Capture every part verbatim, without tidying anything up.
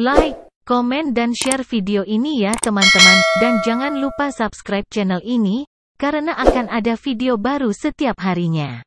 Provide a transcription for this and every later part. like, komen dan share video ini ya teman-teman. Dan jangan lupa subscribe channel ini, karena akan ada video baru setiap harinya.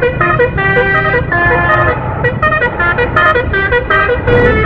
Thank you.